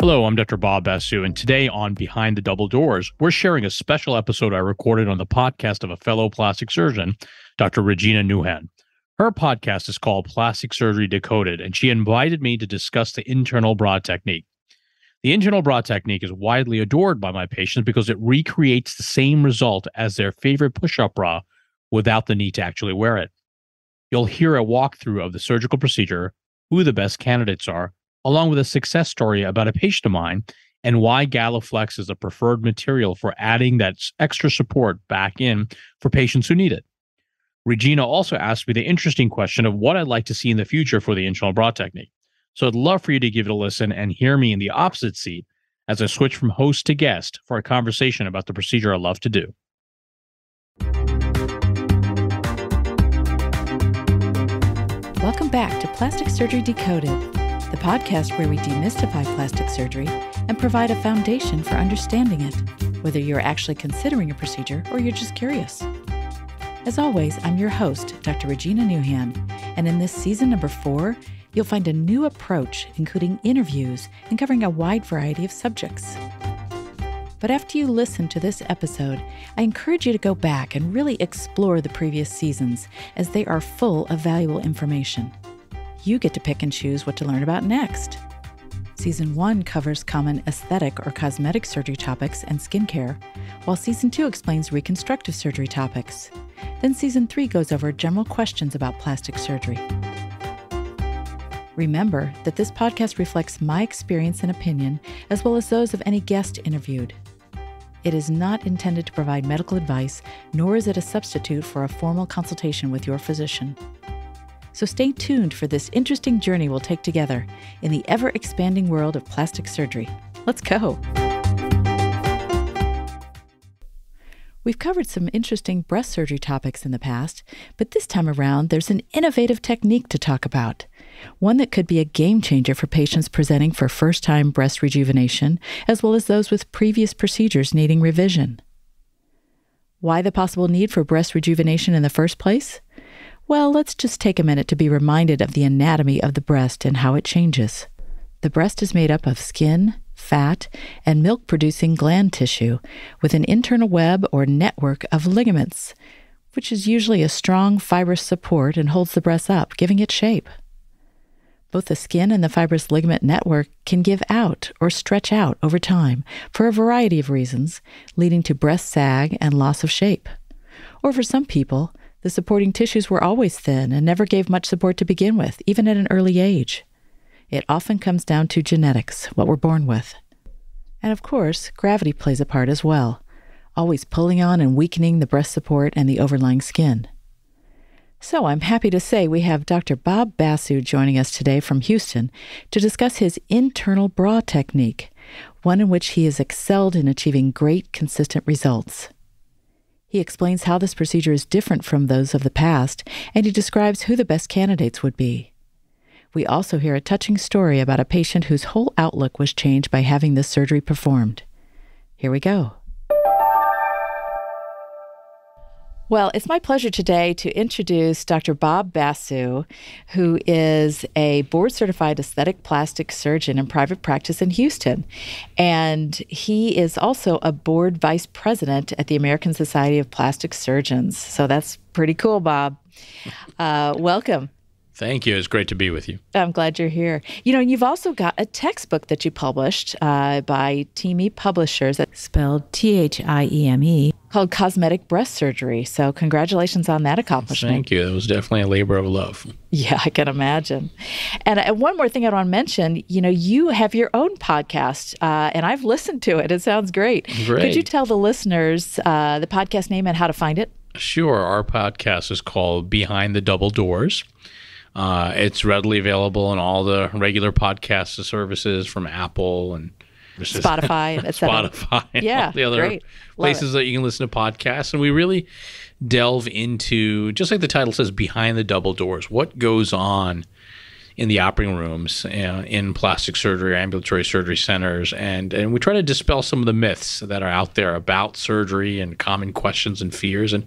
Hello, I'm Dr. Bob Basu, and today on Behind the Double Doors, we're sharing a special episode I recorded on the podcast of a fellow plastic surgeon, Dr. Regina Nouhan. Her podcast is called Plastic Surgery Decoded, and she invited me to discuss the internal bra technique. The internal bra technique is widely adored by my patients because it recreates the same result as their favorite push-up bra without the need to actually wear it. You'll hear a walkthrough of the surgical procedure, who the best candidates are, along with a success story about a patient of mine and why GalaFlex is a preferred material for adding that extra support back in for patients who need it. Regina also asked me the interesting question of what I'd like to see in the future for the internal bra technique. So I'd love for you to give it a listen and hear me in the opposite seat as I switch from host to guest for a conversation about the procedure I love to do. Welcome back to Plastic Surgery Decoded, the podcast where we demystify plastic surgery and provide a foundation for understanding it, whether you're actually considering a procedure or you're just curious. As always, I'm your host, Dr. Regina Nouhan, and in this season number 4, you'll find a new approach, including interviews and covering a wide variety of subjects. But after you listen to this episode, I encourage you to go back and really explore the previous seasons, as they are full of valuable information. You get to pick and choose what to learn about next. Season 1 covers common aesthetic or cosmetic surgery topics and skincare, while Season 2 explains reconstructive surgery topics. Then Season 3 goes over general questions about plastic surgery. Remember that this podcast reflects my experience and opinion, as well as those of any guest interviewed. It is not intended to provide medical advice, nor is it a substitute for a formal consultation with your physician. So stay tuned for this interesting journey we'll take together in the ever-expanding world of plastic surgery. Let's go. We've covered some interesting breast surgery topics in the past, but this time around, there's an innovative technique to talk about, one that could be a game changer for patients presenting for first-time breast rejuvenation, as well as those with previous procedures needing revision. Why the possible need for breast rejuvenation in the first place? Well, let's just take a minute to be reminded of the anatomy of the breast and how it changes. The breast is made up of skin, fat, and milk-producing gland tissue with an internal web or network of ligaments, which is usually a strong fibrous support and holds the breast up, giving it shape. Both the skin and the fibrous ligament network can give out or stretch out over time for a variety of reasons, leading to breast sag and loss of shape. Or for some people, the supporting tissues were always thin and never gave much support to begin with, even at an early age. It often comes down to genetics, what we're born with. And of course, gravity plays a part as well, always pulling on and weakening the breast support and the overlying skin. So I'm happy to say we have Dr. Bob Basu joining us today from Houston to discuss his internal bra technique, one in which he has excelled in achieving great, consistent results. He explains how this procedure is different from those of the past, and he describes who the best candidates would be. We also hear a touching story about a patient whose whole outlook was changed by having this surgery performed. Here we go. Well, it's my pleasure today to introduce Dr. Bob Basu, who is a board-certified aesthetic plastic surgeon in private practice in Houston. And he is also a board vice president at the American Society of Plastic Surgeons. So that's pretty cool, Bob. Welcome. Thank you. It's great to be with you. I'm glad you're here. You know, you've also got a textbook that you published by Thieme Publishers. That's spelled Thieme. Called Cosmetic Breast Surgery. So congratulations on that accomplishment. Thank you. It was definitely a labor of love. Yeah, I can imagine. And one more thing I want to mention, you know, you have your own podcast, and I've listened to it. It sounds great. Great. Could you tell the listeners the podcast name and how to find it? Sure. Our podcast is called Behind the Double Doors. It's readily available on all the regular podcast services from Apple and Spotify, etc. Yeah, all the other places that you can listen to podcasts. And we really delve into, just like the title says, behind the double doors, what goes on in the operating rooms, in plastic surgery, ambulatory surgery centers. And we try to dispel some of the myths that are out there about surgery and common questions and fears, and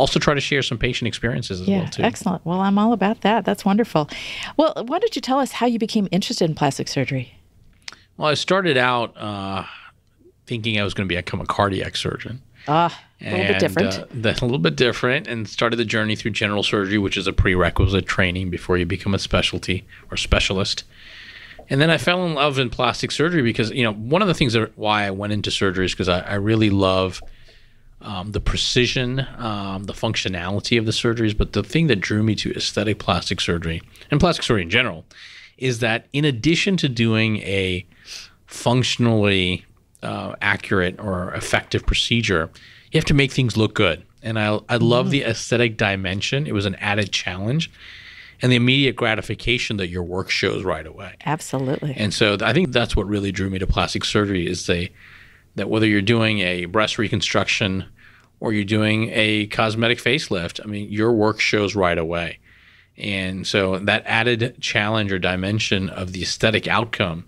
also try to share some patient experiences as well, too. Excellent. Well, I'm all about that. That's wonderful. Well, why don't you tell us how you became interested in plastic surgery? Well, I started out thinking I was going to become a cardiac surgeon. A little bit different. That's a little bit different, and started the journey through general surgery, which is a prerequisite training before you become a specialty or specialist. And then I fell in love in plastic surgery because, you know, one of the things that why I went into surgery is because I really love the precision, the functionality of the surgeries. But the thing that drew me to aesthetic plastic surgery and plastic surgery in general is that in addition to doing a functionally accurate or effective procedure, you have to make things look good. And I love the aesthetic dimension. It was an added challenge. And the immediate gratification that your work shows right away. Absolutely. And so I think that's what really drew me to plastic surgery is that whether you're doing a breast reconstruction or you're doing a cosmetic facelift, I mean, your work shows right away. And so that added challenge or dimension of the aesthetic outcome,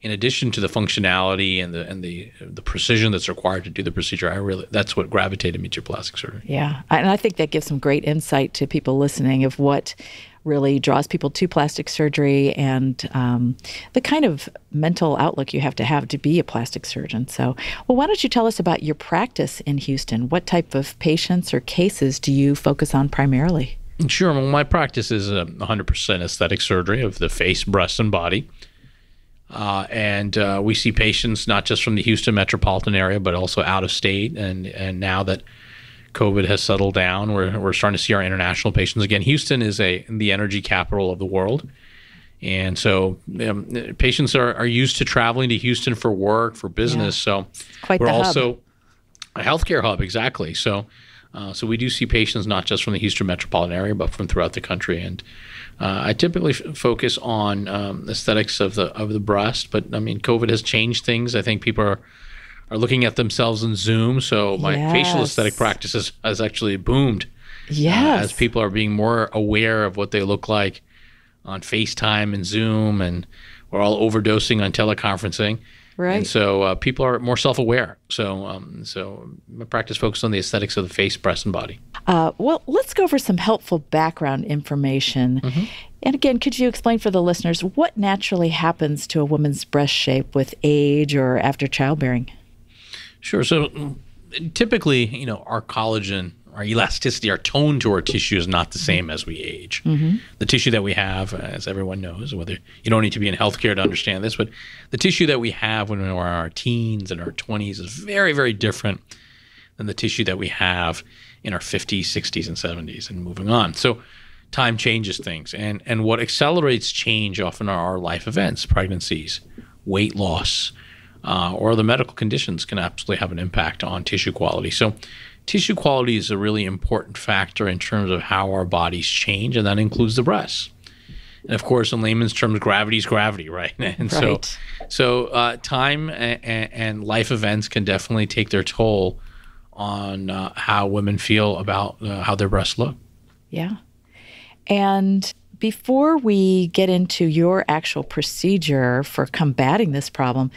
in addition to the functionality and the precision that's required to do the procedure, that's what gravitated me to plastic surgery. Yeah, and I think that gives some great insight to people listening of what really draws people to plastic surgery and the kind of mental outlook you have to be a plastic surgeon. So, well, why don't you tell us about your practice in Houston? What type of patients or cases do you focus on primarily? Sure. Well, my practice is 100% aesthetic surgery of the face, breast, and body. We see patients not just from the Houston metropolitan area, but also out of state. And now that COVID has settled down, we're starting to see our international patients again. Houston is the energy capital of the world. And so patients are used to traveling to Houston for work, for business. Yeah. So quite we're also hub. A healthcare hub. Exactly. So, so we do see patients not just from the Houston metropolitan area, but from throughout the country. And I typically focus on aesthetics of the breast, but I mean, COVID has changed things. I think people are looking at themselves in Zoom. So my facial aesthetic practices has actually boomed. Yes. As people are being more aware of what they look like on FaceTime and Zoom, and we're all overdosing on teleconferencing. Right. And so people are more self-aware. So so my practice focuses on the aesthetics of the face, breast, and body. Well, let's go over some helpful background information. Mm-hmm. And again, could you explain for the listeners what naturally happens to a woman's breast shape with age or after childbearing? Sure. So typically, you know, our collagen, our elasticity, our tone to our tissue is not the same as we age. Mm-hmm. The tissue that we have, as everyone knows, whether you don't need to be in healthcare to understand this, but the tissue that we have when we're in our teens and our 20s is very, very different than the tissue that we have in our 50s, 60s, and 70s and moving on. So time changes things. And what accelerates change often are our life events, pregnancies, weight loss, or the medical conditions can absolutely have an impact on tissue quality. So tissue quality is a really important factor in terms of how our bodies change, and that includes the breasts. And of course, in layman's terms, gravity is gravity, right? And right. So time and life events can definitely take their toll on how women feel about how their breasts look. Yeah. And before we get into your actual procedure for combating this problem,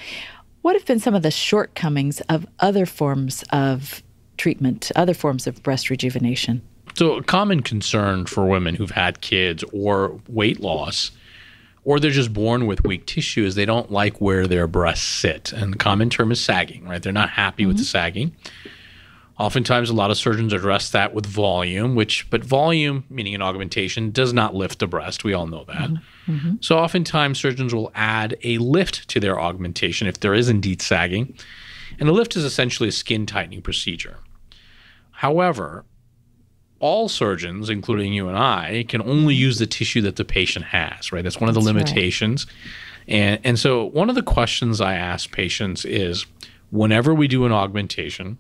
what have been some of the shortcomings of other forms of treatment, other forms of breast rejuvenation? So a common concern for women who've had kids or weight loss, or they're just born with weak tissue, is they don't like where their breasts sit. And the common term is sagging, right? They're not happy with the sagging. Oftentimes, a lot of surgeons address that with volume, but volume, meaning an augmentation, does not lift the breast. We all know that. Mm-hmm. So oftentimes, surgeons will add a lift to their augmentation if there is indeed sagging. And a lift is essentially a skin tightening procedure. However, all surgeons, including you and I, can only use the tissue that the patient has, right? That's one of the limitations. Right. And so one of the questions I ask patients is, whenever we do an augmentation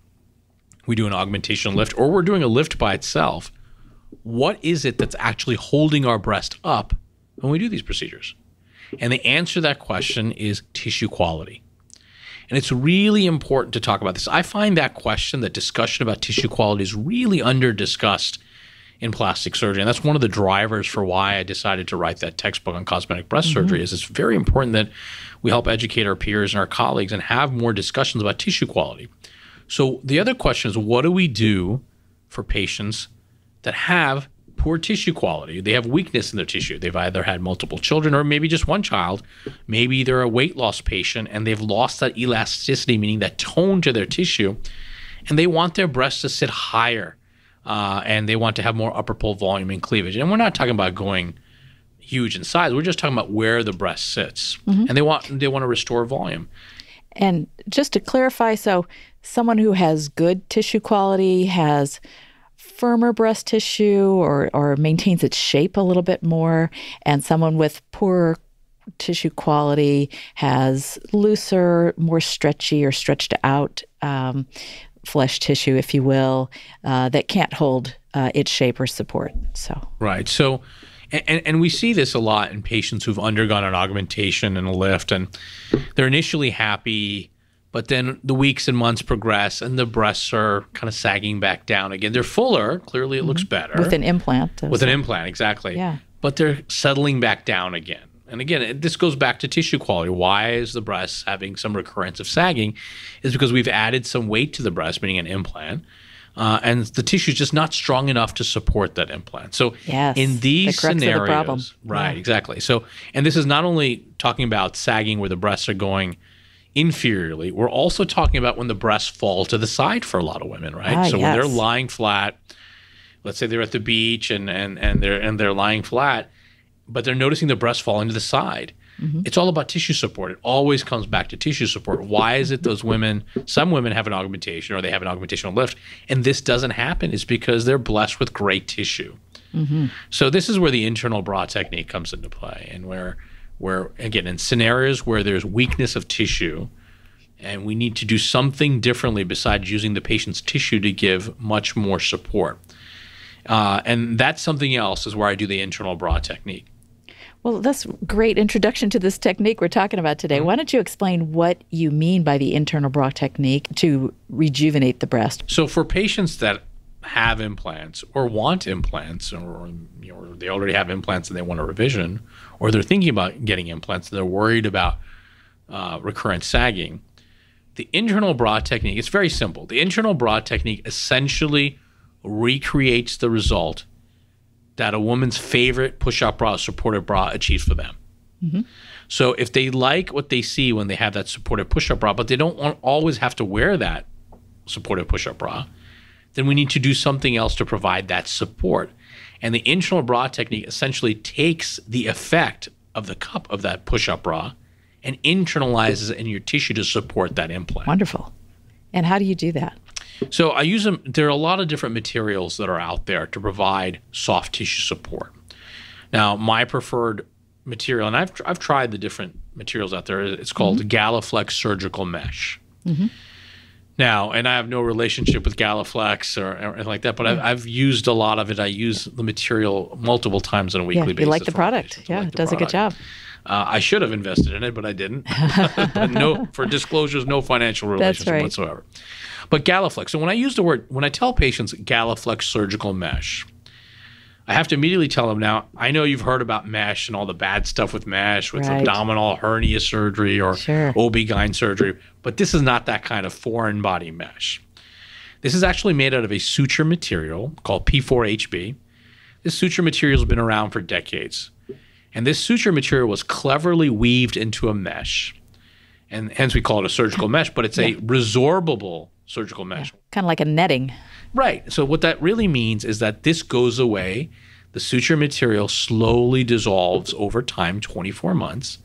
lift, or we're doing a lift by itself, what is it that's actually holding our breast up when we do these procedures? And the answer to that question is tissue quality. And it's really important to talk about this. I find that question, that discussion about tissue quality, is really under-discussed in plastic surgery. And that's one of the drivers for why I decided to write that textbook on cosmetic breast surgery, is it's very important that we help educate our peers and our colleagues and have more discussions about tissue quality. So the other question is, what do we do for patients that have poor tissue quality. They have weakness in their tissue. They've either had multiple children or maybe just one child. Maybe they're a weight loss patient and they've lost that elasticity, meaning that tone to their tissue, and they want their breasts to sit higher and they want to have more upper pole volume and cleavage. And we're not talking about going huge in size. We're just talking about where the breast sits. Mm-hmm. And they want to restore volume. And just to clarify, so someone who has good tissue quality, has firmer breast tissue or maintains its shape a little bit more, and someone with poorer tissue quality has looser, more stretchy or stretched out flesh tissue, if you will, that can't hold its shape or support. So right. So, and we see this a lot in patients who've undergone an augmentation and a lift, and they're initially happy, but then the weeks and months progress and the breasts are kind of sagging back down again. They're fuller. Clearly it looks better. With an implant. With an implant, exactly. Yeah. But they're settling back down again. And again, this goes back to tissue quality. Why is the breast having some recurrence of sagging? Is because we've added some weight to the breast, meaning an implant. And the tissue is just not strong enough to support that implant. So yes, in these scenarios, right, yeah, exactly. So, and this is not only talking about sagging where the breasts are going inferiorly, we're also talking about when the breasts fall to the side for a lot of women, right? Ah, so yes, when they're lying flat, let's say they're at the beach and they're lying flat, but they're noticing the breasts falling to the side. Mm-hmm. It's all about tissue support. It always comes back to tissue support. Why is it those women, some women have an augmentation or they have an augmentational lift, and this doesn't happen? It's because they're blessed with great tissue. Mm-hmm. So this is where the internal bra technique comes into play, and where again, in scenarios where there's weakness of tissue and we need to do something differently besides using the patient's tissue to give much more support. And that's something else is where I do the internal bra technique. Well, that's a great introduction to this technique we're talking about today. Why don't you explain what you mean by the internal bra technique to rejuvenate the breast? So for patients that have implants or want implants, or you know, they already have implants and they want a revision, or they're thinking about getting implants and they're worried about recurrent sagging, the internal bra technique, it's very simple. The internal bra technique essentially recreates the result that a woman's favorite push-up bra, supported bra, achieves for them. Mm-hmm. So if they like what they see when they have that supported push-up bra, but they don't always have to wear that supported push-up bra, then we need to do something else to provide that support. And the internal bra technique essentially takes the effect of the cup of that push-up bra and internalizes it in your tissue to support that implant. Wonderful. And how do you do that? So I use them. There are a lot of different materials that are out there to provide soft tissue support. Now, my preferred material, and I've tried the different materials out there. It's called GalaFlex surgical mesh. Mm-hmm. Now, and I have no relationship with GalaFlex or anything like that, but I've used a lot of it. I use the material multiple times on a weekly basis. You like the product. Yeah, it does a good job. I should have invested in it, but I didn't. But no, for disclosures, no financial relationship whatsoever. But GalaFlex. So when I use the word, when I tell patients GalaFlex surgical mesh, I have to immediately tell them, now, I know you've heard about mesh and all the bad stuff with mesh, with abdominal hernia surgery or OB-GYN surgery, but this is not that kind of foreign body mesh. This is actually made out of a suture material called P4HB. This suture material has been around for decades. And this suture material was cleverly weaved into a mesh. And hence we call it a surgical mesh, but it's a resorbable surgical mesh. Yeah. Kind of like a netting. Right. So what that really means is that this goes away. The suture material slowly dissolves over time, 24 months.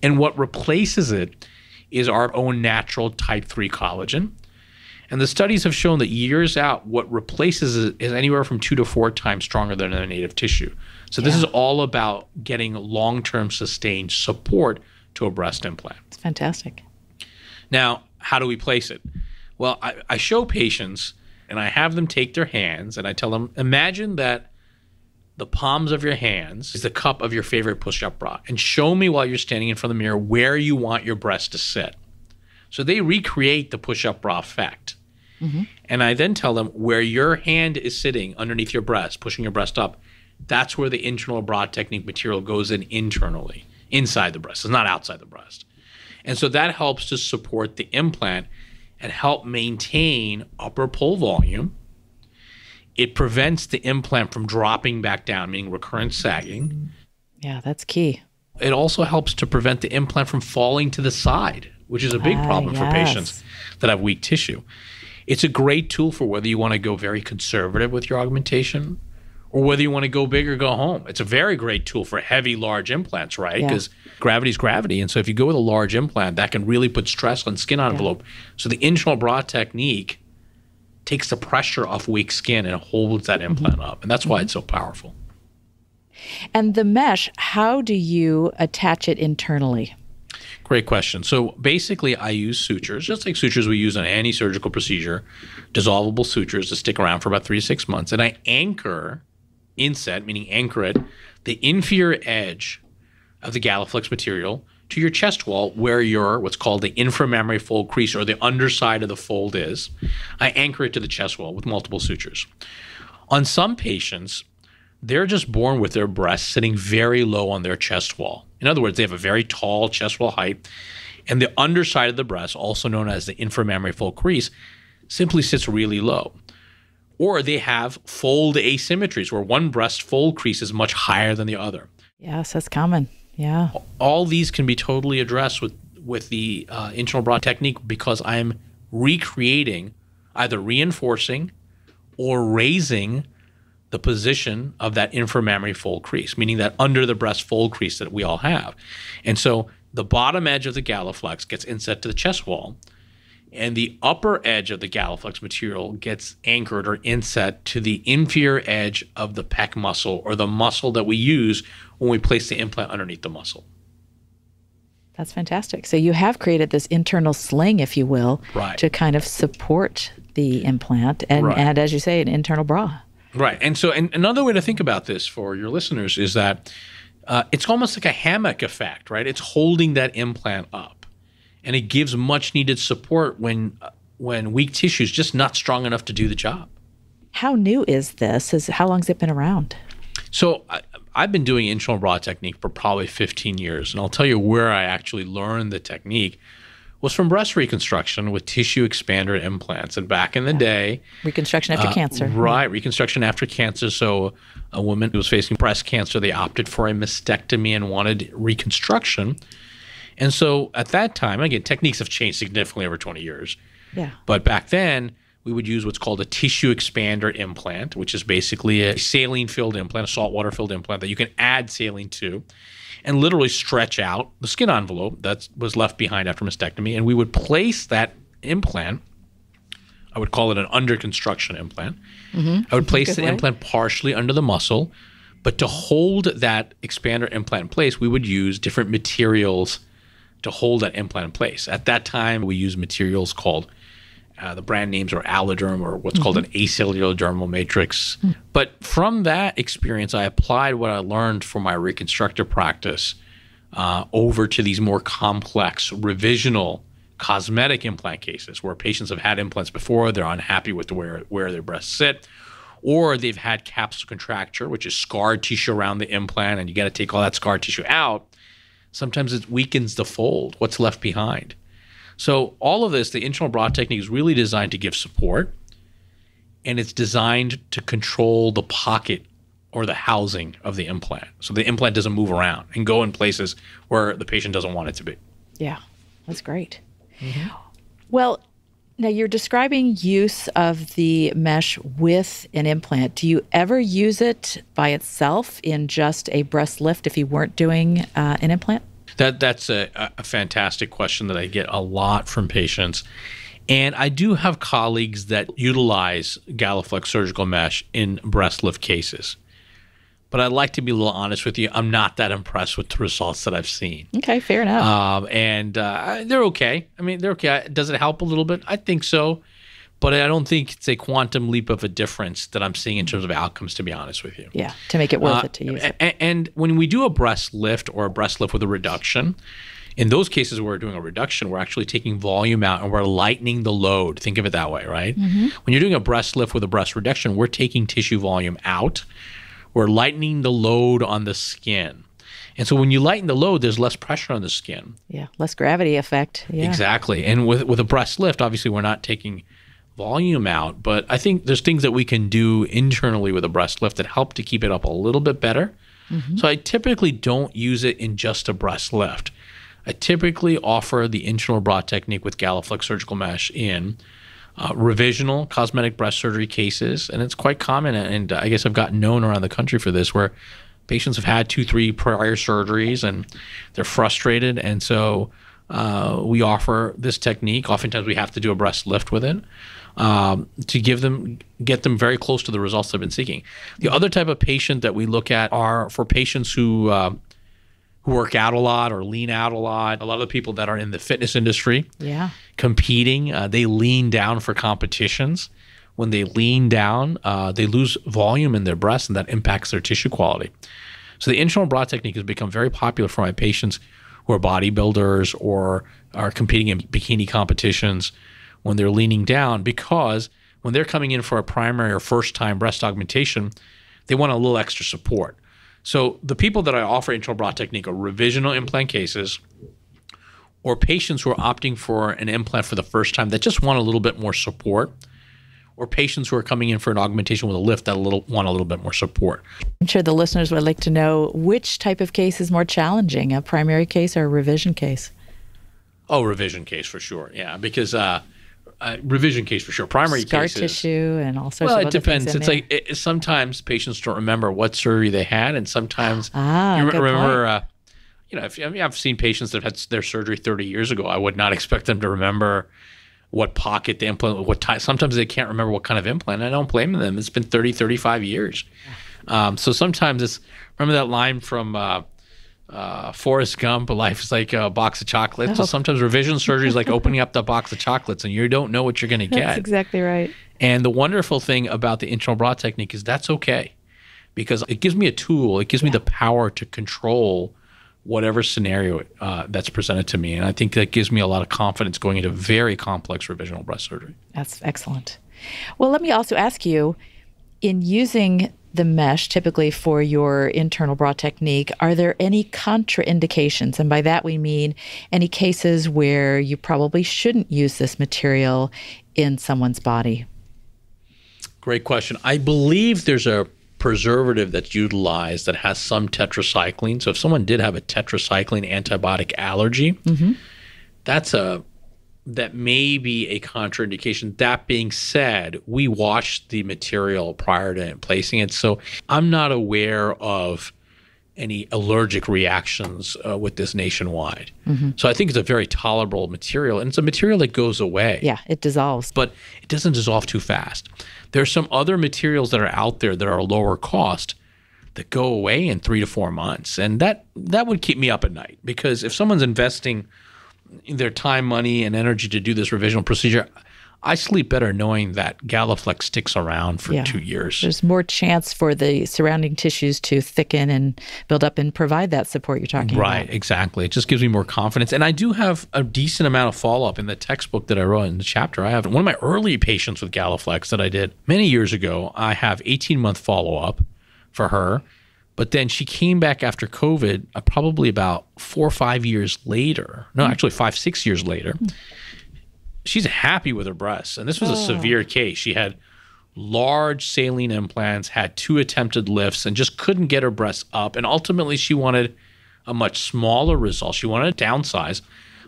And what replaces it is our own natural type 3 collagen. And the studies have shown that years out, what replaces it is anywhere from 2 to 4 times stronger than a native tissue. So this is all about getting long-term sustained support to a breast implant. It's fantastic. Now, how do we place it? Well, I show patients and I have them take their hands and I tell them, imagine that the palms of your hands is the cup of your favorite push-up bra, and show me while you're standing in front of the mirror where you want your breast to sit. So they recreate the push-up bra effect. Mm-hmm. And I then tell them where your hand is sitting underneath your breast, pushing your breast up, that's where the internal bra technique material goes in internally, inside the breast. It's not outside the breast. And so that helps to support the implant and help maintain upper pole volume. It prevents the implant from dropping back down, meaning recurrent sagging. Yeah, that's key. It also helps to prevent the implant from falling to the side, which is a big problem for patients that have weak tissue. It's a great tool for whether you want to go very conservative with your augmentation or whether you want to go big or go home. It's a very great tool for heavy, large implants, right? Because gravity's gravity. And so if you go with a large implant, that can really put stress on skin envelope. So the internal bra technique takes the pressure off weak skin and holds that implant up. And that's why it's so powerful. And the mesh, how do you attach it internally? Great question. So basically, I use sutures, just like sutures we use on any surgical procedure, dissolvable sutures that stick around for about 3 to 6 months. And I anchor, inset, meaning anchor it, the inferior edge of the GalaFlex material to your chest wall where your what's called the inframammary fold crease or the underside of the fold is. I anchor it to the chest wall with multiple sutures. On some patients, they're just born with their breasts sitting very low on their chest wall. In other words, they have a very tall chest wall height, and the underside of the breast, also known as the inframammary fold crease, simply sits really low. Or they have fold asymmetries where one breast fold crease is much higher than the other. Yes, that's common. Yeah. All these can be totally addressed with the internal bra technique because I'm recreating, either reinforcing or raising the position of that inframammary fold crease, meaning that under the breast fold crease that we all have. And so the bottom edge of the GalaFlex gets inset to the chest wall, and the upper edge of the GalaFlex material gets anchored or inset to the inferior edge of the pec muscle or the muscle that we use when we place the implant underneath the muscle. That's fantastic. So you have created this internal sling, if you will, to kind of support the implant and, as you say, an internal bra. Right. And so another way to think about this for your listeners is that it's almost like a hammock effect, right? It's holding that implant up, and it gives much needed support when weak tissue is just not strong enough to do the job. How new is this? How long has it been around? So I've been doing internal bra technique for probably 15 years, and I'll tell you where I actually learned the technique was from breast reconstruction with tissue expander implants. And back in the day... Reconstruction after cancer. Right, reconstruction after cancer. So a woman who was facing breast cancer, they opted for a mastectomy and wanted reconstruction. And so at that time, again, techniques have changed significantly over 20 years. Yeah. But back then, we would use what's called a tissue expander implant, which is basically a saline-filled implant, a saltwater-filled implant that you can add saline to and literally stretch out the skin envelope that was left behind after mastectomy. And we would place that implant, I would call it an under construction implant. I would place the implant partially under the muscle, but to hold that expander implant in place, we would use different materials to hold that implant in place. At that time, we used materials called, the brand names are Alloderm or what's called an acellular dermal matrix. But from that experience, I applied what I learned for my reconstructive practice over to these more complex revisional cosmetic implant cases where patients have had implants before, they're unhappy with where their breasts sit, or they've had capsular contracture, which is scarred tissue around the implant, and you got to take all that scarred tissue out. Sometimes it weakens the fold, what's left behind. So all of this, the internal bra technique is really designed to give support, and it's designed to control the pocket or the housing of the implant. So the implant doesn't move around and go in places where the patient doesn't want it to be. Yeah, that's great. Well, now you're describing use of the mesh with an implant. Do you ever use it by itself in just a breast lift if you weren't doing an implant? That's a fantastic question that I get a lot from patients. And I do have colleagues that utilize GalaFlex surgical mesh in breast lift cases. But I'd like to be a little honest with you. I'm not that impressed with the results that I've seen. Okay, fair enough. They're okay. I mean, they're okay. Does it help a little bit? I think so. But I don't think it's a quantum leap of a difference that I'm seeing in terms of outcomes, to be honest with you. Yeah, to make it worth it to use it. And when we do a breast lift or a breast lift with a reduction, in those cases where we're doing a reduction, we're actually taking volume out and we're lightening the load. Think of it that way, right? When you're doing a breast lift with a breast reduction, we're taking tissue volume out. We're lightening the load on the skin. And so when you lighten the load, there's less pressure on the skin. Yeah, less gravity effect. Yeah. Exactly. And with a breast lift, obviously, we're not taking volume out, but I think there's things that we can do internally with a breast lift that help to keep it up a little bit better. Mm-hmm. So I typically don't use it in just a breast lift. I typically offer the internal bra technique with GalaFlex surgical mesh in revisional cosmetic breast surgery cases, and it's quite common, and I guess I've gotten known around the country for this, where patients have had 2-3 prior surgeries and they're frustrated, and so we offer this technique. Oftentimes we have to do a breast lift with it to get them very close to the results they've been seeking. The other type of patient that we look at are for patients who work out a lot or lean out a lot. A lot of the people that are in the fitness industry, yeah, competing, they lean down for competitions. When they lean down, they lose volume in their breasts, and that impacts their tissue quality. So the internal bra technique has become very popular for my patients who are bodybuilders or are competing in bikini competitions when they're leaning down, because when they're coming in for a primary or first-time breast augmentation, they want a little extra support. So the people that I offer internal bra technique are revisional implant cases or patients who are opting for an implant for the first time that just want a little bit more support, or patients who are coming in for an augmentation with a lift that want a little bit more support. I'm sure the listeners would like to know which type of case is more challenging, a primary case or a revision case? Oh, revision case for sure, yeah, because revision case for sure. Primary scar cases. Scar tissue and all sorts of other things. Well, it depends. It's like sometimes patients don't remember what surgery they had, and sometimes you remember, you know, I've seen patients that have had their surgery 30 years ago. I would not expect them to remember what pocket the implant, what time. Sometimes they can't remember what kind of implant. I don't blame them. It's been 30, 35 years. So sometimes it's, remember that line from Forrest Gump, life is like a box of chocolates. So sometimes revision surgery is like opening up the box of chocolates and you don't know what you're going to get. That's exactly right. And the wonderful thing about the internal bra technique is that's okay, because it gives me a tool. It gives me the power to control whatever scenario that's presented to me. And I think that gives me a lot of confidence going into very complex revisional breast surgery. That's excellent. Well, let me also ask you, in using the mesh typically for your internal bra technique, are there any contraindications? And by that we mean any cases where you probably shouldn't use this material in someone's body? Great question. I believe there's a preservative that's utilized that has some tetracycline. So if someone did have a tetracycline antibiotic allergy, mm-hmm, that may be a contraindication. That being said, we wash the material prior to placing it. So I'm not aware of any allergic reactions with this nationwide. Mm-hmm. So I think it's a very tolerable material, and it's a material that goes away. Yeah, it dissolves. But it doesn't dissolve too fast. There are some other materials that are out there that are lower cost that go away in 3 to 4 months. And that would keep me up at night, because if someone's investing their time, money, and energy to do this revisional procedure, I sleep better knowing that GalaFlex sticks around for 2 years. There's more chance for the surrounding tissues to thicken and build up and provide that support you're talking about. Right, exactly. It just gives me more confidence. And I do have a decent amount of follow-up in the textbook that I wrote in the chapter. I have one of my early patients with GalaFlex that I did many years ago. I have 18-month follow-up for her. But then she came back after COVID probably about 4 or 5 years later. No, actually 5 or 6 years later. Mm. She's happy with her breasts, and this was a severe case. She had large saline implants, had 2 attempted lifts, and just couldn't get her breasts up. And ultimately, she wanted a much smaller result. She wanted to downsize,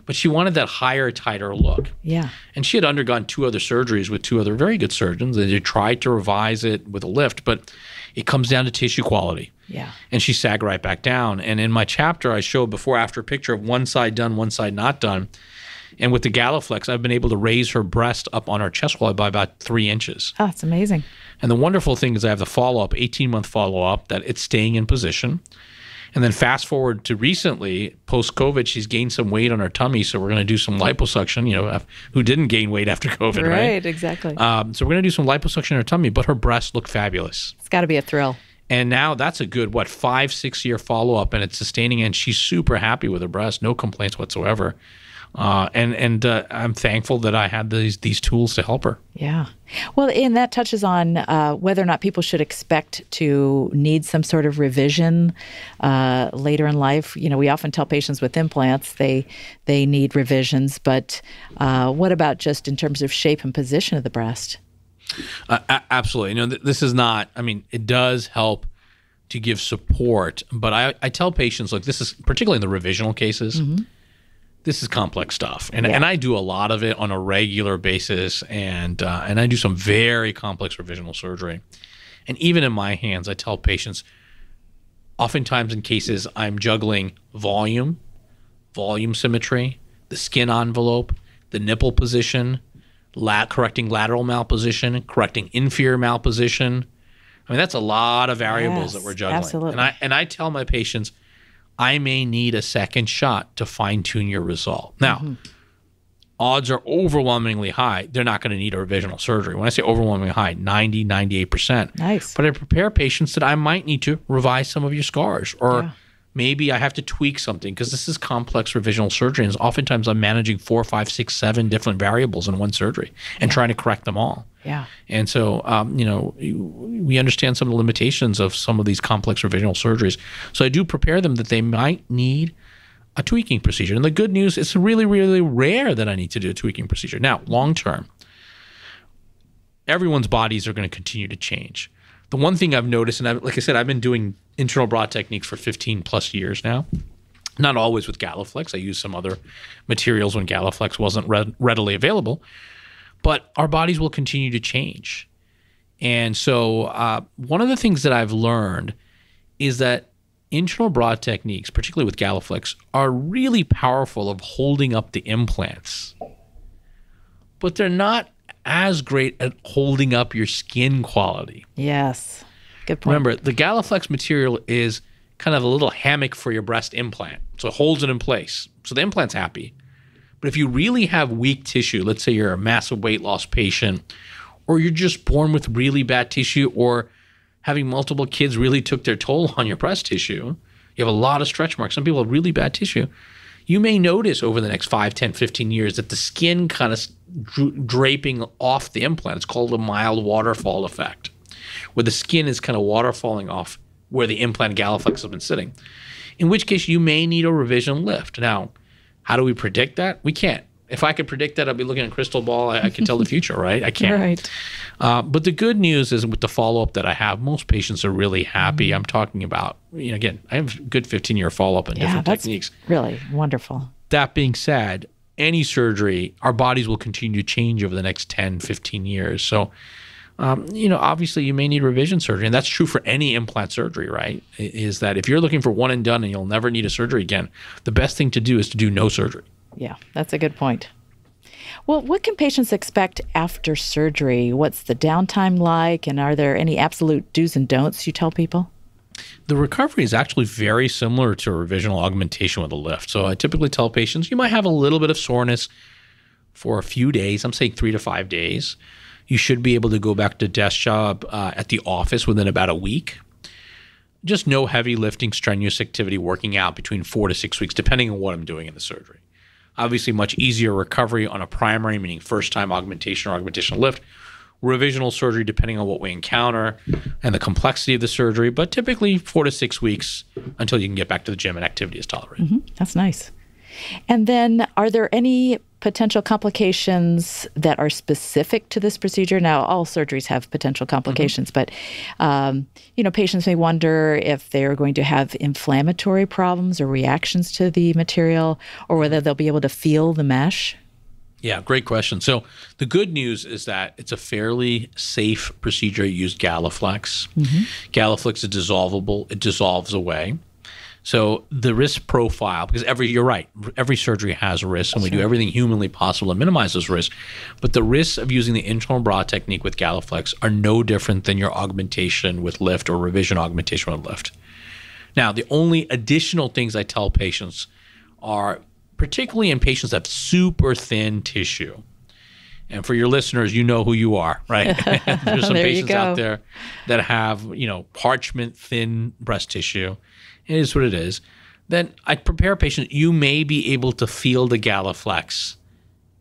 but she wanted that higher, tighter look. Yeah. And she had undergone 2 other surgeries with 2 other very good surgeons. They tried to revise it with a lift, but it comes down to tissue quality. Yeah. And she sagged right back down. And in my chapter, I showed before-after picture of one side done, one side not done. And with the GalaFlex, I've been able to raise her breast up on her chest wall by about 3 inches. Oh, that's amazing. And the wonderful thing is I have the follow-up, 18-month follow-up, that it's staying in position. And then fast forward to recently, post-COVID, she's gained some weight on her tummy, so we're going to do some liposuction. You know, who didn't gain weight after COVID, right? Right, exactly. So we're going to do some liposuction in her tummy, but her breasts look fabulous. It's got to be a thrill. And now that's a good, 5-6 year follow-up, and it's sustaining, and she's super happy with her breasts, no complaints whatsoever. And I'm thankful that I had these tools to help her. Yeah. Well, and that touches on whether or not people should expect to need some sort of revision later in life. You know, we often tell patients with implants they need revisions, but what about just in terms of shape and position of the breast? Absolutely. No, this is not, I mean, it does help to give support, but I tell patients, look, this is particularly in the revisional cases, mm-hmm. this is complex stuff. And, yeah. and I do a lot of it on a regular basis, and I do some very complex revisional surgery. And even in my hands, I tell patients, oftentimes in cases, I'm juggling volume symmetry, the skin envelope, the nipple position, correcting lateral malposition, correcting inferior malposition. I mean, that's a lot of variables that we're juggling. Absolutely. And I tell my patients, I may need a second shot to fine-tune your result. Now, mm-hmm. odds are overwhelmingly high. They're not going to need a revisional surgery. When I say overwhelmingly high, 90, 98%. Nice. But I prepare patients that I might need to revise some of your scars, or maybe I have to tweak something, because this is complex revisional surgery, and oftentimes I'm managing 4, 5, 6, 7 different variables in one surgery and trying to correct them all. Yeah. And so, you know, we understand some of the limitations of some of these complex revisional surgeries. So I do prepare them that they might need a tweaking procedure. And the good news, it's really, really rare that I need to do a tweaking procedure. Now, long term, everyone's bodies are going to continue to change. The one thing I've noticed, and like I said, I've been doing internal bra technique for 15 plus years now, not always with GalaFlex. I used some other materials when GalaFlex wasn't readily available, but our bodies will continue to change. And so one of the things that I've learned is that internal bra techniques, particularly with GalaFlex, are really powerful of holding up the implants, but they're not as great at holding up your skin quality. Yes, good point. Remember, the GalaFlex material is kind of a little hammock for your breast implant, so it holds it in place, so the implant's happy. But if you really have weak tissue, let's say you're a massive weight loss patient, or you're just born with really bad tissue, or having multiple kids really took their toll on your breast tissue, you have a lot of stretch marks, some people have really bad tissue, you may notice over the next 5, 10, 15 years that the skin kind of draping off the implant. It's called a mild waterfall effect, where the skin is kind of waterfalling off where the implant GalaFlex has been sitting, in which case you may need a revision lift. Now, how do we predict that? We can't. If I could predict that, I'd be looking at a crystal ball. I could tell the future, right? I can't. Right. But the good news is with the follow-up that I have, most patients are really happy. Mm-hmm. I'm talking about, you know, again, I have a good 15-year follow-up in different techniques. Really wonderful. That being said, any surgery, our bodies will continue to change over the next 10, 15 years. So, you know, obviously you may need revision surgery, and that's true for any implant surgery, right? Is that if you're looking for one and done and you'll never need a surgery again, the best thing to do is to do no surgery. Yeah, that's a good point. Well, what can patients expect after surgery? What's the downtime like, and are there any absolute do's and don'ts you tell people? The recovery is actually very similar to a revisional augmentation with a lift. So I typically tell patients, you might have a little bit of soreness for a few days. I'm saying 3 to 5 days. You should be able to go back to desk job at the office within about a week. Just no heavy lifting, strenuous activity, working out between 4 to 6 weeks, depending on what I'm doing in the surgery. Obviously, much easier recovery on a primary, meaning first-time augmentation or augmentation lift. Revisional surgery, depending on what we encounter and the complexity of the surgery, but typically 4 to 6 weeks until you can get back to the gym and activity is tolerated. Mm-hmm. That's nice. And then are there any potential complications that are specific to this procedure? Now, all surgeries have potential complications, mm-hmm. but you know, patients may wonder if they're going to have inflammatory problems or reactions to the material, or whether they'll be able to feel the mesh. Yeah, great question. So the good news is that it's a fairly safe procedure. You use GalaFlex. Mm-hmm. GalaFlex is dissolvable. It dissolves away. So the risk profile, because you're right, every surgery has risks, and we do everything humanly possible to minimize those risks. But the risks of using the internal bra technique with GalaFlex are no different than your augmentation with lift or revision augmentation with lift. Now, the only additional things I tell patients are, particularly in patients that have super thin tissue. And for your listeners, you know who you are, right? There's some patients out there that have, you know, parchment thin breast tissue. It is what it is. then I'd prepare a patient, you may be able to feel the GalaFlex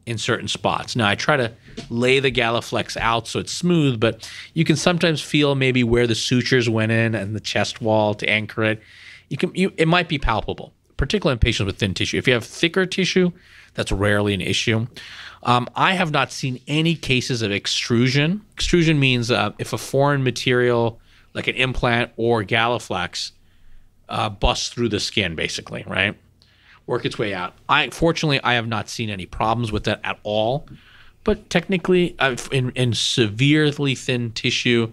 in certain spots. Now, I try to lay the GalaFlex out so it's smooth, but you can sometimes feel maybe where the sutures went in and the chest wall to anchor it. It might be palpable, particularly in patients with thin tissue. If you have thicker tissue, that's rarely an issue. I have not seen any cases of extrusion. Extrusion means if a foreign material, like an implant or GalaFlex, busts through the skin, basically, right? Work its way out. Fortunately, I have not seen any problems with that at all. But technically, in severely thin tissue,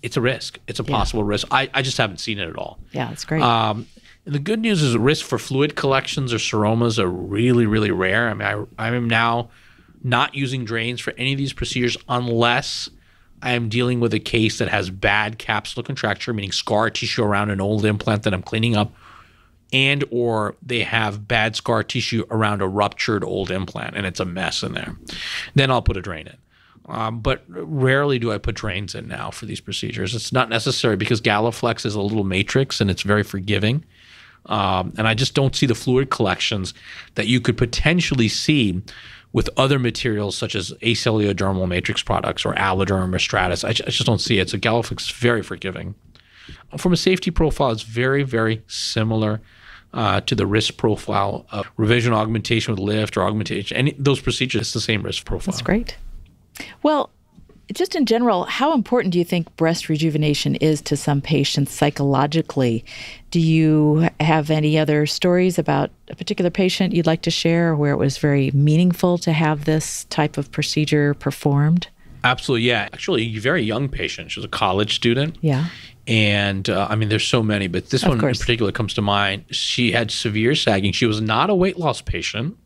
it's a risk. It's a possible risk. I just haven't seen it at all. Yeah, that's great. And the good news is risk for fluid collections or seromas are really, really rare. I mean, I am now not using drains for any of these procedures unless I am dealing with a case that has bad capsular contracture, meaning scar tissue around an old implant that I'm cleaning up, and or they have bad scar tissue around a ruptured old implant and it's a mess in there. Then I'll put a drain in. But rarely do I put drains in now for these procedures. It's not necessary because GalaFlex is a little matrix and it's very forgiving. And I just don't see the fluid collections that you could potentially see with other materials such as acellulodermal matrix products or Alloderm or Stratus. I just don't see it. So GalaFlex is very forgiving. From a safety profile, it's very, very similar to the risk profile of revision augmentation with lift or augmentation. Any those procedures, it's the same risk profile. That's great. Well, just in general, how important do you think breast rejuvenation is to some patients psychologically? Do you have any other stories about a particular patient you'd like to share where it was very meaningful to have this type of procedure performed? Absolutely, yeah. Actually, a very young patient. She was a college student. Yeah. And I mean, there's so many, but this one in particular comes to mind. She had severe sagging. She was not a weight loss patient.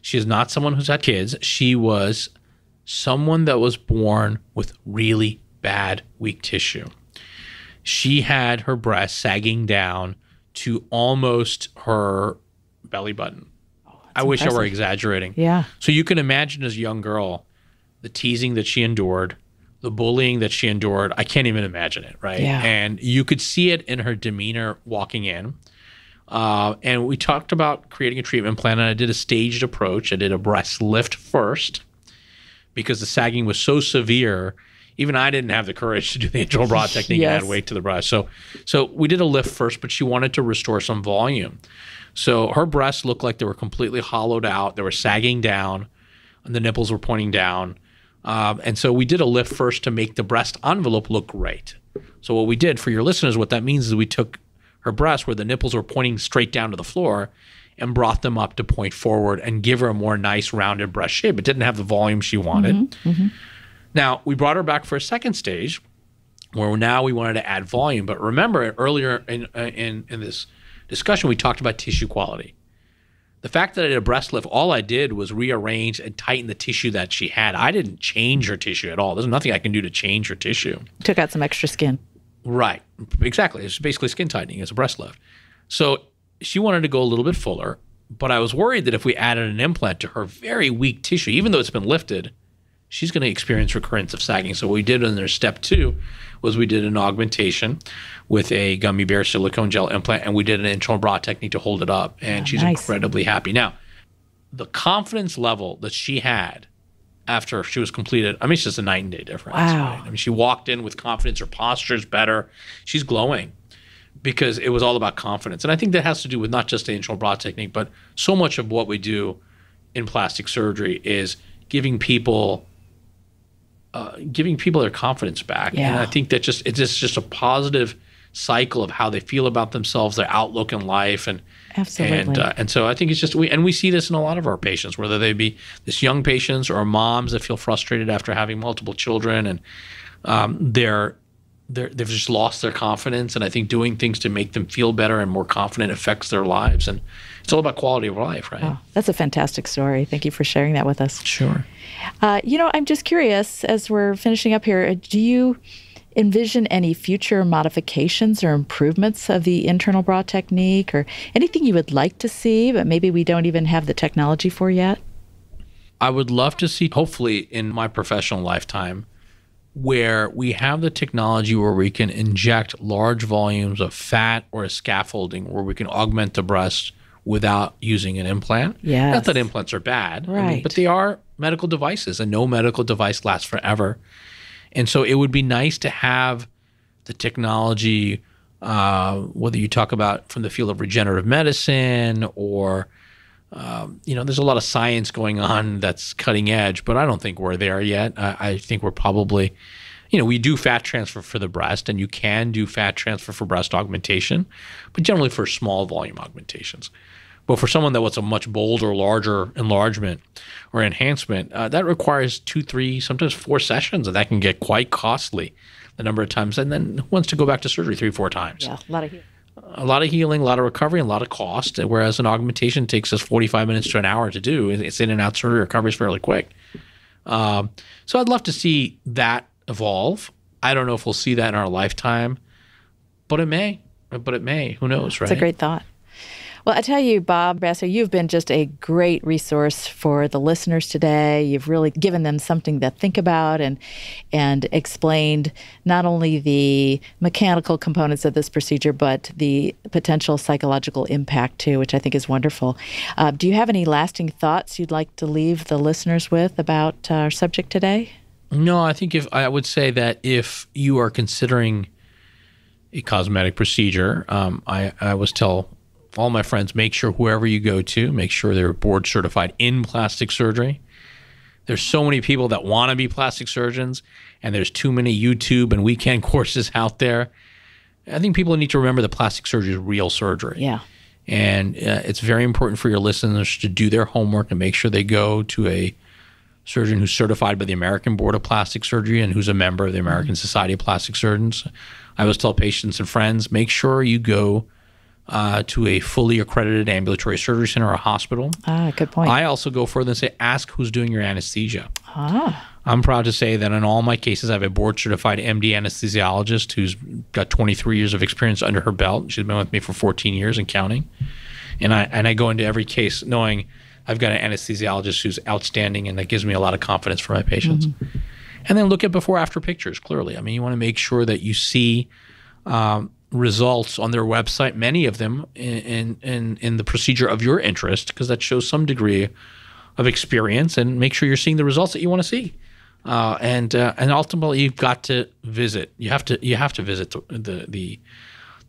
She is not someone who's had kids. She was someone that was born with really bad weak tissue. She had her breast sagging down to almost her belly button. Oh, I wish I were exaggerating. Yeah. So you can imagine as a young girl, the teasing that she endured, the bullying that she endured. I can't even imagine it, right? Yeah. And you could see it in her demeanor walking in. And we talked about creating a treatment plan, and I did a staged approach. I did a breast lift first, because the sagging was so severe, even I didn't have the courage to do the internal bra technique and add weight to the breast. So we did a lift first, but she wanted to restore some volume. So her breasts looked like they were completely hollowed out. They were sagging down, and the nipples were pointing down. And so we did a lift first to make the breast envelope look great. So what we did for your listeners, what that means is we took her breasts where the nipples were pointing straight down to the floor and brought them up to point forward and give her a more nice rounded breast shape. It didn't have the volume she wanted. Now, we brought her back for a second stage where now we wanted to add volume. But remember, earlier in this discussion, we talked about tissue quality. The fact that I did a breast lift, all I did was rearrange and tighten the tissue that she had. I didn't change her tissue at all. There's nothing I can do to change her tissue. Took out some extra skin. Right, exactly. It's basically skin tightening. It's a breast lift. So she wanted to go a little bit fuller, but I was worried that if we added an implant to her very weak tissue, even though it's been lifted, she's going to experience recurrence of sagging. So what we did in their step two was we did an augmentation with a gummy bear silicone gel implant, and we did an internal bra technique to hold it up, and she's incredibly happy. Now, the confidence level that she had after she was completed, I mean, it's just a night and day difference. Wow. Right? I mean, she walked in with confidence, her posture's better, she's glowing, because it was all about confidence. And I think that has to do with not just the internal bra technique, but so much of what we do in plastic surgery is giving people their confidence back. Yeah. And I think that it's just a positive cycle of how they feel about themselves, their outlook in life. And and so I think it's just, we see this in a lot of our patients, whether they be this young patients or moms that feel frustrated after having multiple children, and they've just lost their confidence. And I think doing things to make them feel better and more confident affects their lives. And it's all about quality of life, right? Wow. That's a fantastic story. Thank you for sharing that with us. Sure. You know, I'm just curious, as we're finishing up here, do you envision any future modifications or improvements of the internal bra technique, or anything you would like to see, but maybe we don't even have the technology for yet? I would love to see, hopefully in my professional lifetime, where we have the technology where we can inject large volumes of fat or a scaffolding where we can augment the breast without using an implant. Yes. Not that implants are bad, right. I mean, but they are medical devices, and no medical device lasts forever. And so it would be nice to have the technology, whether you talk about from the field of regenerative medicine or, you know, there's a lot of science going on that's cutting edge, but I don't think we're there yet. I think we're probably, you know, we do fat transfer for the breast, and you can do fat transfer for breast augmentation, but generally for small volume augmentations. But for someone that wants a much bolder, larger enlargement or enhancement, that requires 2, 3, sometimes 4 sessions, and that can get quite costly the number of times. And then who wants to go back to surgery 3 or 4 times? Yeah, a lot of healing. A lot of healing, a lot of recovery, and a lot of cost, whereas an augmentation takes us 45 minutes to an hour to do. It's in and out surgery, recovery is fairly quick. So I'd love to see that evolve. I don't know if we'll see that in our lifetime, but it may. Who knows, right? It's a great thought. Well, I tell you, Bob Basu, you've been just a great resource for the listeners today. You've really given them something to think about and explained not only the mechanical components of this procedure, but the potential psychological impact too, which I think is wonderful. Do you have any lasting thoughts you'd like to leave the listeners with about our subject today? No, I think I would say that if you are considering a cosmetic procedure, I always tell all my friends, make sure whoever you go to, make sure they're board certified in plastic surgery. There's so many people that want to be plastic surgeons, and there's too many YouTube and weekend courses out there. I think people need to remember that plastic surgery is real surgery. Yeah. And it's very important for your listeners to do their homework and make sure they go to a surgeon who's certified by the American Board of Plastic Surgery and who's a member of the American Society of Plastic Surgeons. I always tell patients and friends, make sure you go to a fully accredited ambulatory surgery center or hospital. Ah, good point. I also go further and say, ask who's doing your anesthesia. Ah. I'm proud to say that in all my cases, I have a board-certified MD anesthesiologist who's got 23 years of experience under her belt. She's been with me for 14 years and counting. And I go into every case knowing I've got an anesthesiologist who's outstanding, and that gives me a lot of confidence for my patients. Mm-hmm. And then look at before-after pictures, clearly. I mean, you want to make sure that you see results on their website, many of them in the procedure of your interest, because that shows some degree of experience, and make sure you're seeing the results that you want to see. And ultimately, you've got to visit. You have to visit the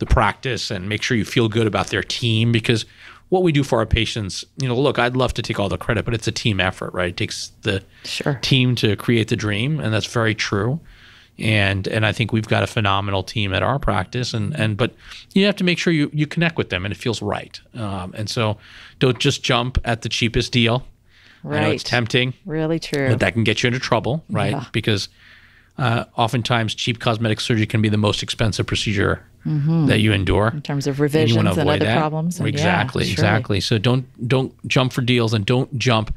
practice and make sure you feel good about their team, because what we do for our patients, you know, look, I'd love to take all the credit, but it's a team effort, right? It takes the team to create the dream, and that's very true. And I think we've got a phenomenal team at our practice, but you have to make sure you connect with them and it feels right. And so don't just jump at the cheapest deal. Right. I know it's tempting. Really true. But that can get you into trouble, right? Yeah. Because oftentimes cheap cosmetic surgery can be the most expensive procedure that you endure in terms of revisions and other problems. Exactly, yeah, exactly. So don't jump for deals, and don't jump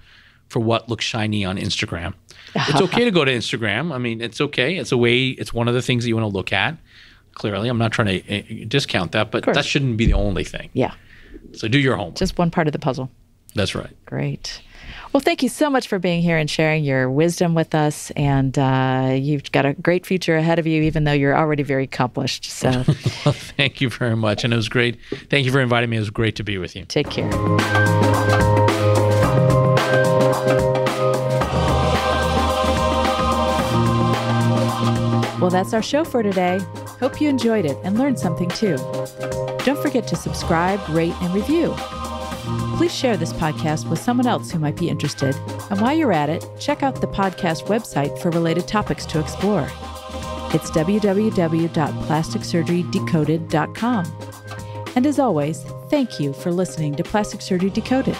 for what looks shiny on Instagram. It's okay to go to Instagram. I mean, it's okay. It's a way. It's one of the things that you want to look at. Clearly, I'm not trying to discount that, but that shouldn't be the only thing. Yeah. So do your homework. Just one part of the puzzle. That's right. Great. Well, thank you so much for being here and sharing your wisdom with us. And you've got a great future ahead of you, even though you're already very accomplished. So well, thank you very much. And it was great. Thank you for inviting me. It was great to be with you. Take care. Well, that's our show for today. Hope you enjoyed it and learned something too. Don't forget to subscribe, rate, and review. Please share this podcast with someone else who might be interested. And while you're at it, check out the podcast website for related topics to explore. It's www.plasticsurgerydecoded.com. And as always, thank you for listening to Plastic Surgery Decoded.